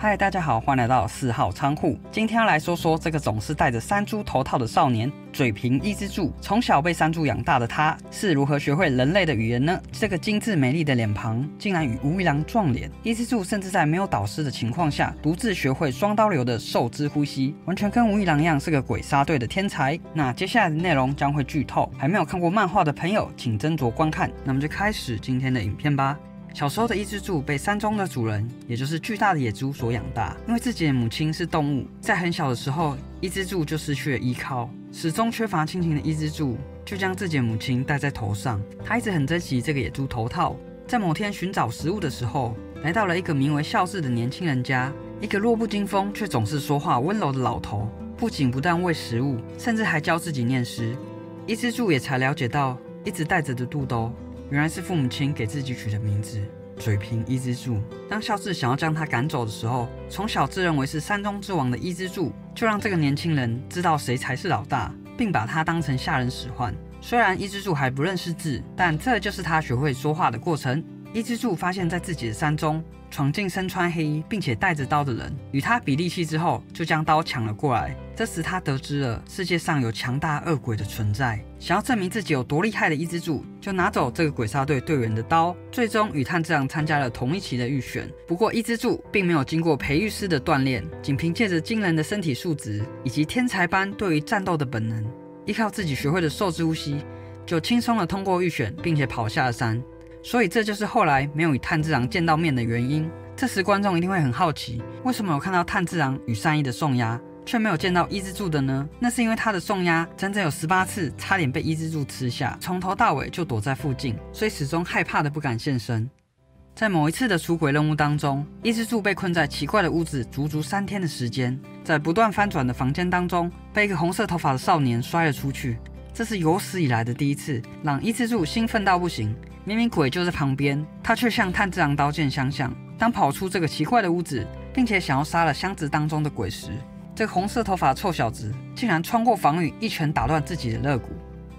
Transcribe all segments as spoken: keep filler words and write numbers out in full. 嗨，大家好，欢迎来到四号仓库。今天要来说说这个总是戴着山猪头套的少年嘴平一之助。从小被山猪养大的他，是如何学会人类的语言呢？这个精致美丽的脸庞，竟然与无一郎撞脸。一之助甚至在没有导师的情况下，独自学会双刀流的受之呼吸，完全跟无一郎一样是个鬼杀队的天才。那接下来的内容将会剧透，还没有看过漫画的朋友，请斟酌观看。那么就开始今天的影片吧。 小时候的一之助被山中的主人，也就是巨大的野猪所养大。因为自己的母亲是动物，在很小的时候，一之助就失去了依靠，始终缺乏亲情的一之助，就将自己的母亲戴在头上。他一直很珍惜这个野猪头套。在某天寻找食物的时候，来到了一个名为孝治的年轻人家，一个弱不禁风却总是说话温柔的老头，不仅不但喂食物，甚至还教自己念诗。一之助也才了解到，一直戴着的肚兜， 原来是父母亲给自己取的名字“嘴平一之助”。当孝治想要将他赶走的时候，从小自认为是山中之王的一之助，就让这个年轻人知道谁才是老大，并把他当成下人使唤。虽然一之助还不认识字，但这就是他学会说话的过程。一之助发现，在自己的山中闯进身穿黑衣并且带着刀的人，与他比力气之后，就将刀抢了过来。这时他得知了世界上有强大恶鬼的存在，想要证明自己有多厉害的一之助，就拿走这个鬼杀队队员的刀，最终与炭治郎参加了同一期的预选。不过一之助并没有经过培育师的锻炼，仅凭借着惊人的身体素质以及天才般对于战斗的本能，依靠自己学会的受之呼吸，就轻松的通过预选，并且跑下了山。 所以这就是后来没有与炭治郎见到面的原因。这时观众一定会很好奇，为什么有看到炭治郎与善逸的送鸭，却没有见到一之助的呢？那是因为他的送鸭整整有十八次，差点被一之助吃下，从头到尾就躲在附近，所以始终害怕的不敢现身。在某一次的出轨任务当中，一之助被困在奇怪的屋子足足三天的时间，在不断翻转的房间当中，被一个红色头发的少年摔了出去。这是有史以来的第一次，让一之助兴奋到不行。 明明鬼就在旁边，他却向炭治郎刀剑相向。当跑出这个奇怪的屋子，并且想要杀了箱子当中的鬼时，这个红色头发的臭小子竟然穿过防御，一拳打断自己的肋骨。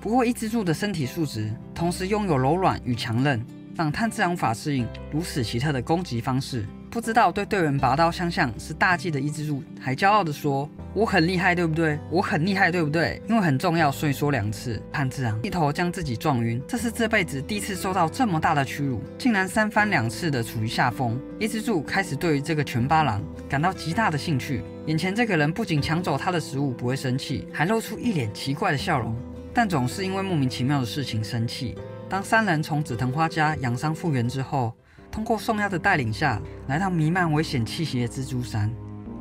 不过一之助的身体素质，同时拥有柔软与强韧，让炭治郎无法适应如此奇特的攻击方式。不知道对队员拔刀相向是大忌的一之助，还骄傲地说：“我很厉害，对不对？我很厉害，对不对？”因为很重要，所以说两次。炭治郎一头将自己撞晕，这是这辈子第一次受到这么大的屈辱，竟然三番两次的处于下风。一之助开始对于这个拳八郎感到极大的兴趣。眼前这个人不仅抢走他的食物不会生气，还露出一脸奇怪的笑容，但总是因为莫名其妙的事情生气。当三人从紫藤花家养伤复原之后， 通过送鸭的带领下，来到弥漫危险气息的蜘蛛山，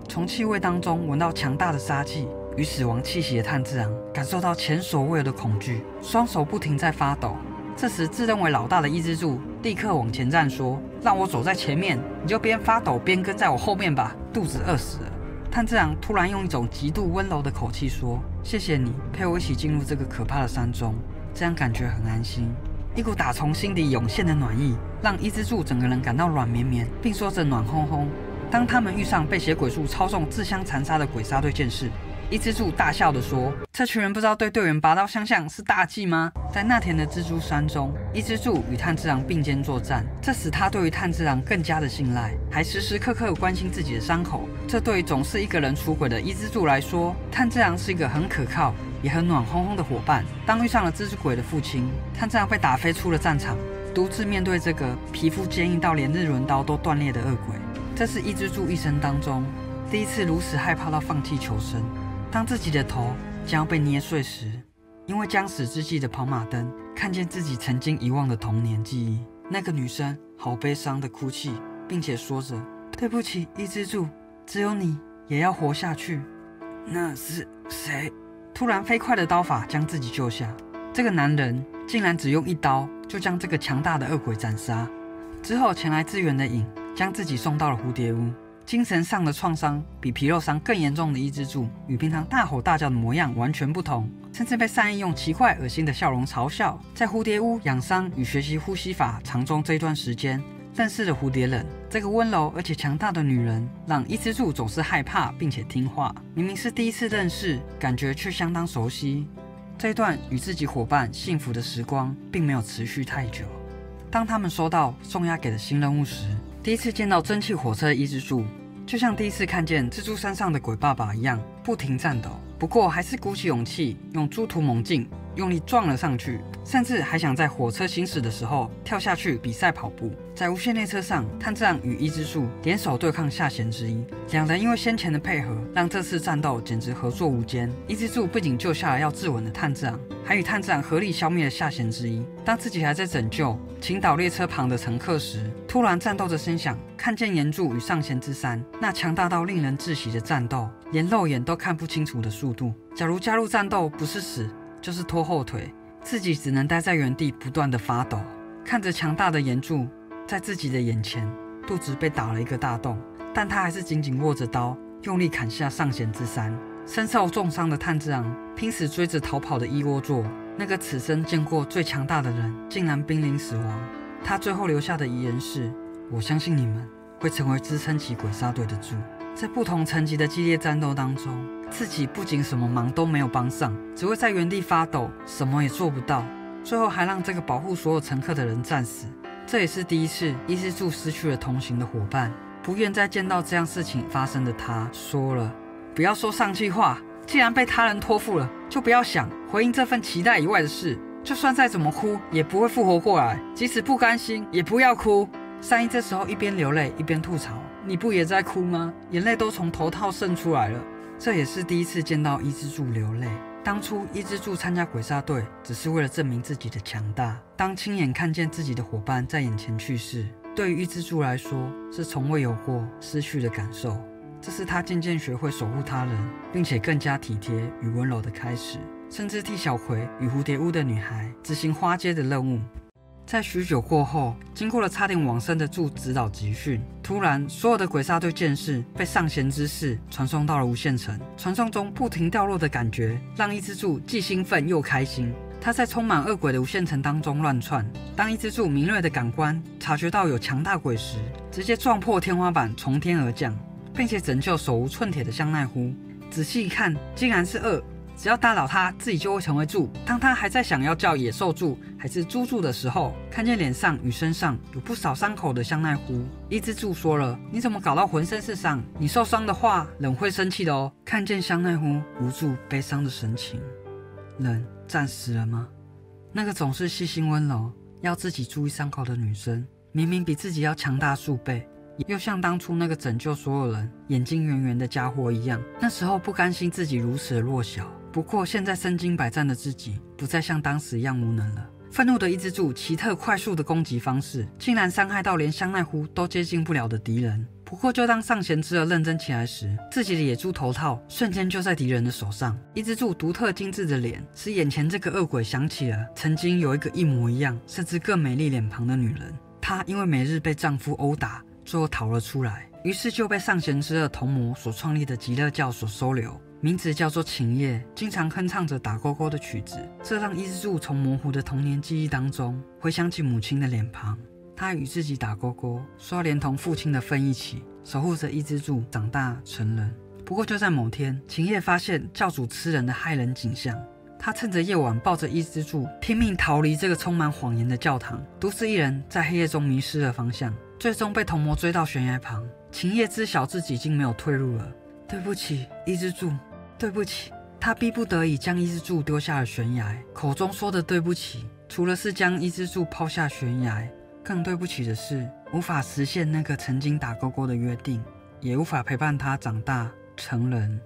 从气味当中闻到强大的杀气与死亡气息的炭治郎，感受到前所未有的恐惧，双手不停在发抖。这时，自认为老大的一之助立刻往前站，说：“让我走在前面，你就边发抖边跟在我后面吧，肚子饿死了。”炭治郎突然用一种极度温柔的口气说：“谢谢你陪我一起进入这个可怕的山中，这样感觉很安心。” 一股打从心底涌现的暖意，让一之助整个人感到软绵绵，并说着暖烘烘。当他们遇上被血鬼术操纵自相残杀的鬼杀队剑士，一之助大笑地说：“这群人不知道对队员拔刀相向是大忌吗？”在那天的蜘蛛山中，一之助与炭治郎并肩作战，这使他对于炭治郎更加的信赖，还时时刻刻关心自己的伤口。这对于总是一个人出轨的一之助来说，炭治郎是一个很可靠 也很暖烘烘的伙伴。当遇上了蜘蛛鬼的父亲，炭治郎被打飞出了战场，独自面对这个皮肤坚硬到连日轮刀都断裂的恶鬼。这是一之助一生当中第一次如此害怕到放弃求生。当自己的头将要被捏碎时，因为将死之际的跑马灯，看见自己曾经遗忘的童年记忆。那个女生好悲伤的哭泣，并且说着：“对不起，一之助，只有你也要活下去。”那是谁？ 突然，飞快的刀法将自己救下。这个男人竟然只用一刀就将这个强大的恶鬼斩杀。之后前来支援的影将自己送到了蝴蝶屋。精神上的创伤比皮肉伤更严重的一之助，与平常大吼大叫的模样完全不同，甚至被善逸用奇怪恶心的笑容嘲笑。在蝴蝶屋养伤与学习呼吸法长中这段时间，认识了蝴蝶忍这个温柔而且强大的女人，让一之助总是害怕并且听话。明明是第一次认识，感觉却相当熟悉。这段与自己伙伴幸福的时光并没有持续太久。当他们收到送鸭给的新任务时，第一次见到蒸汽火车的一之助，就像第一次看见蜘蛛山上的鬼爸爸一样，不停颤抖。不过还是鼓起勇气，用猪突猛劲用力撞了上去，甚至还想在火车行驶的时候跳下去比赛跑步。在无限列车上，炭治郎与伊之助联手对抗下弦之一，两人因为先前的配合，让这次战斗简直合作无间。伊之助不仅救下了要自刎的炭治郎，还与炭治郎合力消灭了下弦之一。当自己还在拯救倾倒列车旁的乘客时，突然战斗的声响，看见岩柱与上弦之三那强大到令人窒息的战斗，连肉眼都看不清楚的速度。假如加入战斗不是死，就是拖后腿，自己只能待在原地不断的发抖，看着强大的岩柱在自己的眼前，肚子被打了一个大洞，但他还是紧紧握着刀，用力砍下上弦之三。身受重伤的炭治郎拼死追着逃跑的伊窝座，那个此生见过最强大的人竟然濒临死亡。他最后留下的遗言是：我相信你们会成为支撑起鬼杀队的柱。在不同层级的激烈战斗当中，自己不仅什么忙都没有帮上，只会在原地发抖，什么也做不到，最后还让这个保护所有乘客的人战死。这也是第一次伊之助失去了同行的伙伴，不愿再见到这样事情发生的他说了：不要说丧气话，既然被他人托付了，就不要想回应这份期待以外的事，就算再怎么哭也不会复活过来，即使不甘心也不要哭。善逸这时候一边流泪一边吐槽：你不也在哭吗？眼泪都从头套渗出来了。这也是第一次见到伊之助流泪。当初伊之助参加鬼杀队只是为了证明自己的强大，当亲眼看见自己的伙伴在眼前去世，对于伊之助来说是从未有过失去的感受，这是他渐渐学会守护他人，并且更加体贴与温柔的开始，甚至替小葵与蝴蝶屋的女孩执行花街的任务。在许久过后，经过了差点往生的柱指导集训，突然所有的鬼杀队剑士被上弦之士传送到了无限城。传送中不停掉落的感觉让伊之助既兴奋又开心，他在充满恶鬼的无限城当中乱窜。当伊之助敏锐的感官察觉到有强大鬼时，直接撞破天花板从天而降，并且拯救手无寸铁的香奈乎。仔细一看，竟然是恶，只要打倒他，自己就会成为柱。当他还在想要叫野兽柱还是猪柱的时候，看见脸上与身上有不少伤口的香奈乎，伊之助说了：你怎么搞到浑身是伤？你受伤的话，冷会生气的哦。看见香奈乎无助悲伤的神情，冷战死了吗？那个总是细心温柔要自己注意伤口的女生，明明比自己要强大数倍，又像当初那个拯救所有人眼睛圆圆的家伙一样，那时候不甘心自己如此的弱小。不过现在身经百战的自己不再像当时一样无能了。愤怒的伊之助奇特快速的攻击方式，竟然伤害到连香奈乎都接近不了的敌人。不过就当上弦之二认真起来时，自己的野猪头套瞬间就在敌人的手上。伊之助独特精致的脸使眼前这个恶鬼想起了曾经有一个一模一样甚至更美丽脸庞的女人，她因为每日被丈夫殴打，最后逃了出来，于是就被上弦之二同谋所创立的极乐教所收留，名字叫做琴夜，经常哼唱着打勾勾的曲子。这让伊之助从模糊的童年记忆当中回想起母亲的脸庞，她与自己打勾勾，说连同父亲的份一起守护着伊之助长大成人。不过就在某天，琴夜发现教主吃人的骇人景象，她趁着夜晚抱着伊之助拼命逃离这个充满谎言的教堂，独自一人在黑夜中迷失了方向，最终被同谋追到悬崖旁。琴夜知晓自己已经没有退路了。对不起，伊之助，对不起。他逼不得已将伊之助丢下了悬崖，口中说的对不起，除了是将伊之助抛下悬崖，更对不起的是无法实现那个曾经打勾勾的约定，也无法陪伴他长大成人。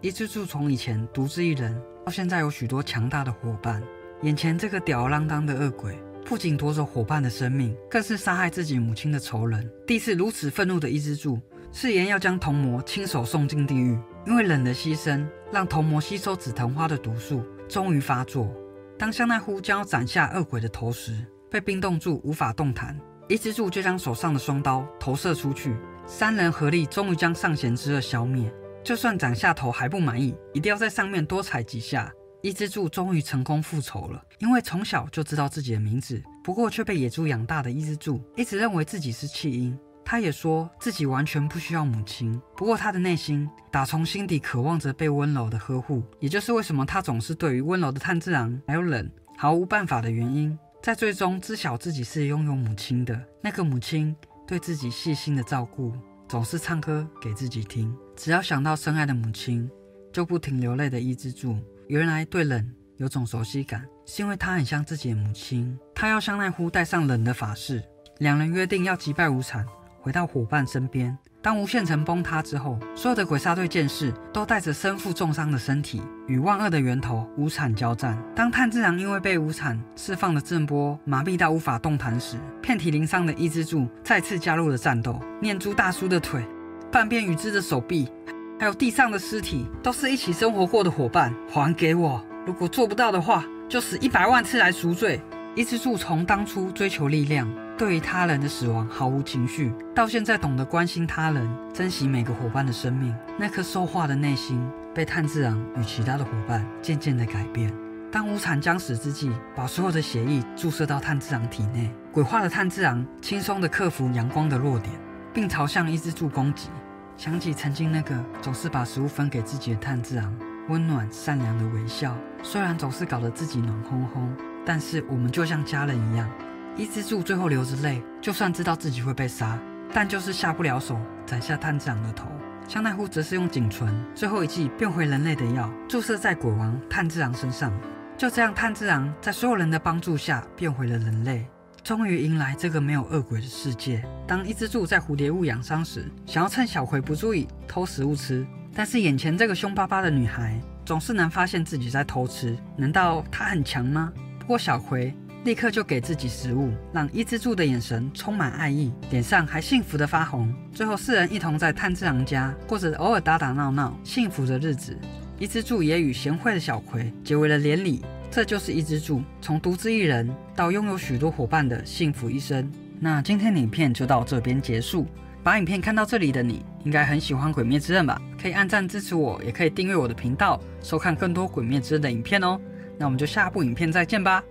伊之助从以前独自一人到现在有许多强大的伙伴，眼前这个吊儿郎当的恶鬼不仅夺走伙伴的生命，更是杀害自己母亲的仇人。第一次如此愤怒的伊之助誓言要将童魔亲手送进地狱，因为冷的牺牲让童魔吸收紫藤花的毒素，终于发作。当香奈乎将要斩下恶鬼的头时，被冰冻住无法动弹，伊之助就将手上的双刀投射出去，三人合力终于将上弦之二消灭。就算斩下头还不满意，一定要在上面多踩几下。伊之助终于成功复仇了，因为从小就知道自己的名字，不过却被野猪养大的伊之助一直认为自己是弃婴。他也说自己完全不需要母亲，不过他的内心打从心底渴望着被温柔的呵护，也就是为什么他总是对于温柔的炭治郎还有冷毫无办法的原因。在最终知晓自己是拥有母亲的，那个母亲对自己细心的照顾，总是唱歌给自己听。只要想到深爱的母亲，就不停流泪的伊之助，原来对冷有种熟悉感，是因为他很像自己的母亲。他要向奈乎带上冷的法事，两人约定要击败无惨，回到伙伴身边。当无限城崩塌之后，所有的鬼杀队剑士都带着身负重伤的身体与万恶的源头无惨交战。当炭治郎因为被无惨释放的震波麻痹到无法动弹时，遍体鳞伤的伊之助再次加入了战斗。念珠大叔的腿、半边羽织的手臂，还有地上的尸体，都是一起生活过的伙伴。还给我！如果做不到的话，就死一百万次来赎罪。伊之助从当初追求力量，对于他人的死亡毫无情绪，到现在懂得关心他人，珍惜每个伙伴的生命。那颗受化的内心被炭治郎与其他的伙伴渐渐的改变。当无惨将死之际，把所有的血液注射到炭治郎体内，鬼化的炭治郎轻松的克服阳光的弱点，并朝向伊之助攻击。想起曾经那个总是把食物分给自己的炭治郎，温暖善良的微笑，虽然总是搞得自己暖烘烘，但是我们就像家人一样。伊之助最后流着泪，就算知道自己会被杀，但就是下不了手，斩下炭治郎的头。香奈乎则是用仅存最后一剂变回人类的药，注射在鬼王炭治郎身上。就这样，炭治郎在所有人的帮助下变回了人类，终于迎来这个没有恶鬼的世界。当伊之助在蝴蝶屋养伤时，想要趁小葵不注意偷食物吃，但是眼前这个凶巴巴的女孩总是能发现自己在偷吃，难道她很强吗？不过小葵立刻就给自己食物，让伊之助的眼神充满爱意，脸上还幸福的发红。最后四人一同在炭治郎家过着偶尔打打闹闹幸福的日子。伊之助也与贤惠的小葵结为了连理，这就是伊之助从独自一人到拥有许多伙伴的幸福一生。那今天的影片就到这边结束，把影片看到这里的你应该很喜欢鬼灭之刃吧，可以按赞支持我，也可以订阅我的频道收看更多鬼灭之刃的影片哦。那我们就下部影片再见吧。